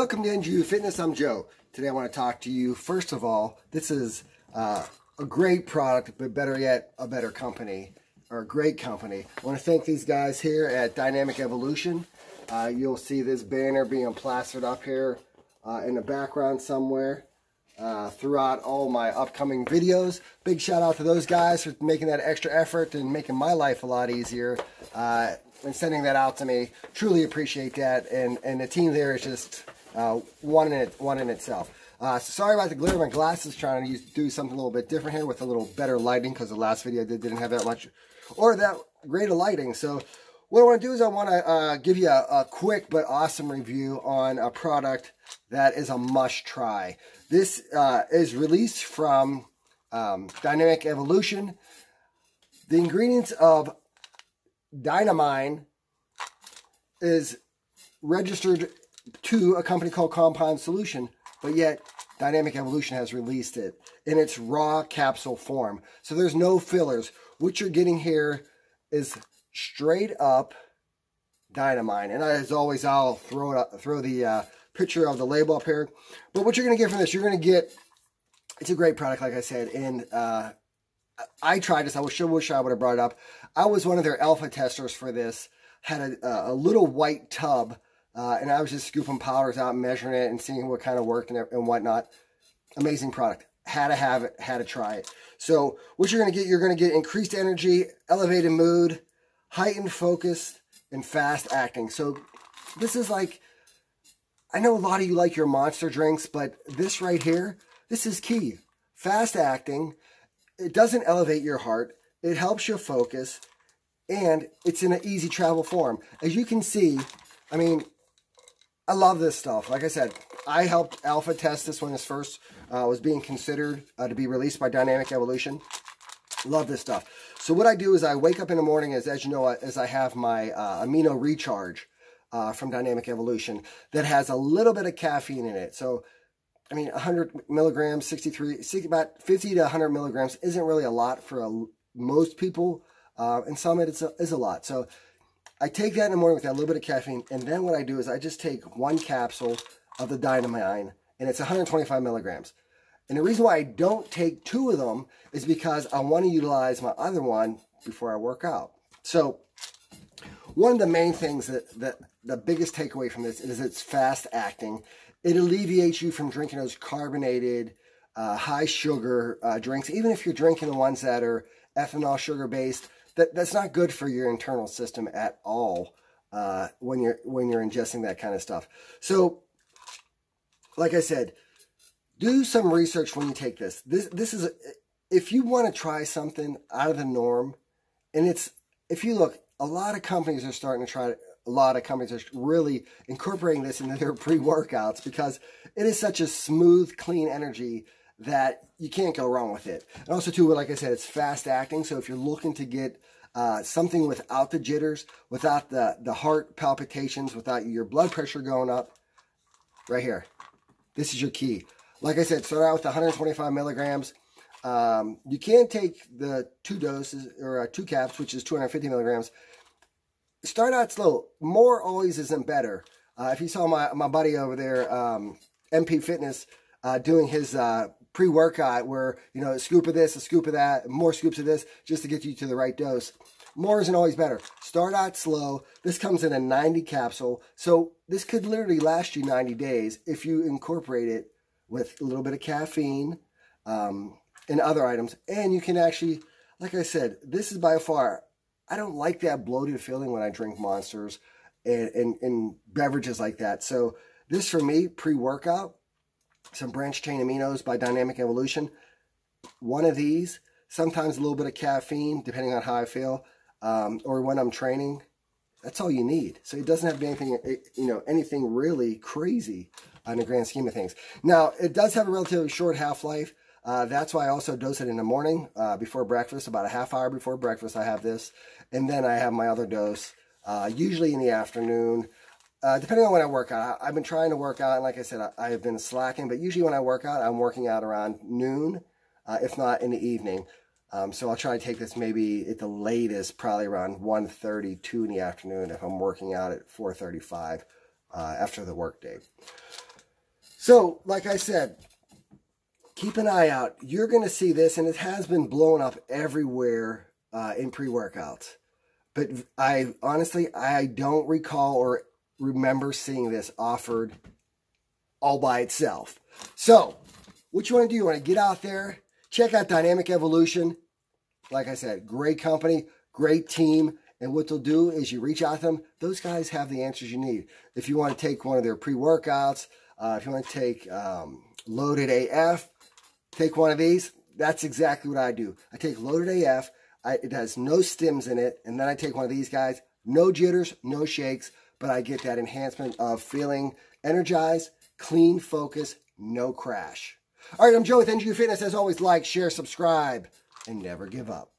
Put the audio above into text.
Welcome to NGU Fitness, I'm Joe. Today I want to talk to you, first of all, this is a great product, but better yet, a better company, or a great company. I want to thank these guys here at Dynamic Evolution. You'll see this banner being plastered up here in the background somewhere throughout all my upcoming videos. Big shout out to those guys for making that extra effort and making my life a lot easier and sending that out to me. Truly appreciate that, and the team there is just one in itself. So sorry about the glitter of my glasses, trying to do something a little bit different here with a little better lighting, because the last video I did didn't have that much or that great of lighting. So what I want to do is I want to give you a quick but awesome review on a product that is a must try. This is released from Dynamic Evolution. The ingredients of Dynamine is registered to a company called Compound Solution, but yet Dynamic Evolution has released it in its raw capsule form. So there's no fillers. What you're getting here is straight up Dynamine. And as always, I'll throw it up, throw the picture of the label up here. But what you're going to get from this, you're going to get, it's a great product, like I said, and I tried this. I sure wish I would have brought it up. I was one of their alpha testers for this. Had a little white tub, and I was just scooping powders out, and measuring it, and seeing what kind of worked and whatnot. Amazing product. Had to have it. Had to try it. So what you're going to get increased energy, elevated mood, heightened focus, and fast acting. So this is like, I know a lot of you like your monster drinks, but this right here, this is key. Fast acting. It doesn't elevate your heart. It helps your focus, and it's in an easy travel form. As you can see, I mean, I love this stuff. Like I said, I helped alpha test this when this first was being considered to be released by Dynamic Evolution. Love this stuff. So what I do is I wake up in the morning, as you know, as I have my amino recharge from Dynamic Evolution that has a little bit of caffeine in it. So I mean, 100 milligrams, about 50 to 100 milligrams isn't really a lot for most people, and some it is a lot. So I take that in the morning with that little bit of caffeine, and then what I do is I just take one capsule of the Dynamine, and it's 125 milligrams. And the reason why I don't take two of them is because I want to utilize my other one before I work out. So one of the main things that the biggest takeaway from this is it's fast acting. It alleviates you from drinking those carbonated, high sugar drinks. Even if you're drinking the ones that are ethanol sugar-based, that's not good for your internal system at all when you're ingesting that kind of stuff. So, like I said, do some research when you take this. This is, if you want to try something out of the norm, and it's, if you look, a lot of companies are starting to try. A lot of companies are really incorporating this into their pre-workouts because it is such a smooth, clean energy that you can't go wrong with it. And also, too, like I said, it's fast acting. So if you're looking to get something without the jitters, without the heart palpitations, without your blood pressure going up, right here, this is your key. Like I said, start out with 125 milligrams. You can take the two doses or two caps, which is 250 milligrams. Start out slow. More always isn't better. If you saw my buddy over there, MP Fitness, doing his pre-workout where, you know, a scoop of this, a scoop of that, more scoops of this, just to get you to the right dose. More isn't always better. Start out slow. This comes in a 90 capsule. So this could literally last you 90 days if you incorporate it with a little bit of caffeine and other items. And you can actually, like I said, this is by far... I don't like that bloated feeling when I drink Monsters and beverages like that. So this, for me, pre-workout, some branched chain aminos by Dynamic Evolution, one of these, sometimes a little bit of caffeine, depending on how I feel, or when I'm training. That's all you need. So it doesn't have to be anything, you know, anything really crazy on the grand scheme of things. Now, it does have a relatively short half-life. That's why I also dose it in the morning before breakfast, about a half hour before breakfast I have this. And then I have my other dose, usually in the afternoon, depending on when I work out. I've been trying to work out, and like I said, I have been slacking. But usually when I work out, I'm working out around noon, if not in the evening. So I'll try to take this maybe at the latest, probably around 1:30, 2 in the afternoon if I'm working out at 4:35 after the work day. So, like I said, keep an eye out. You're going to see this, and it has been blown up everywhere in pre-workouts. But I honestly, I don't recall or remember seeing this offered all by itself. So, what you want to do, you want to get out there, check out Dynamic Evolution. Like I said, great company, great team. And what they'll do is you reach out to them. Those guys have the answers you need. If you want to take one of their pre-workouts, if you want to take Loaded AF, take one of these. That's exactly what I do. I take Loaded AF. It has no stims in it. And then I take one of these guys. No jitters, no shakes. But I get that enhancement of feeling energized, clean focus, no crash. All right, I'm Joe with NGU Fitness. As always, like, share, subscribe, and never give up.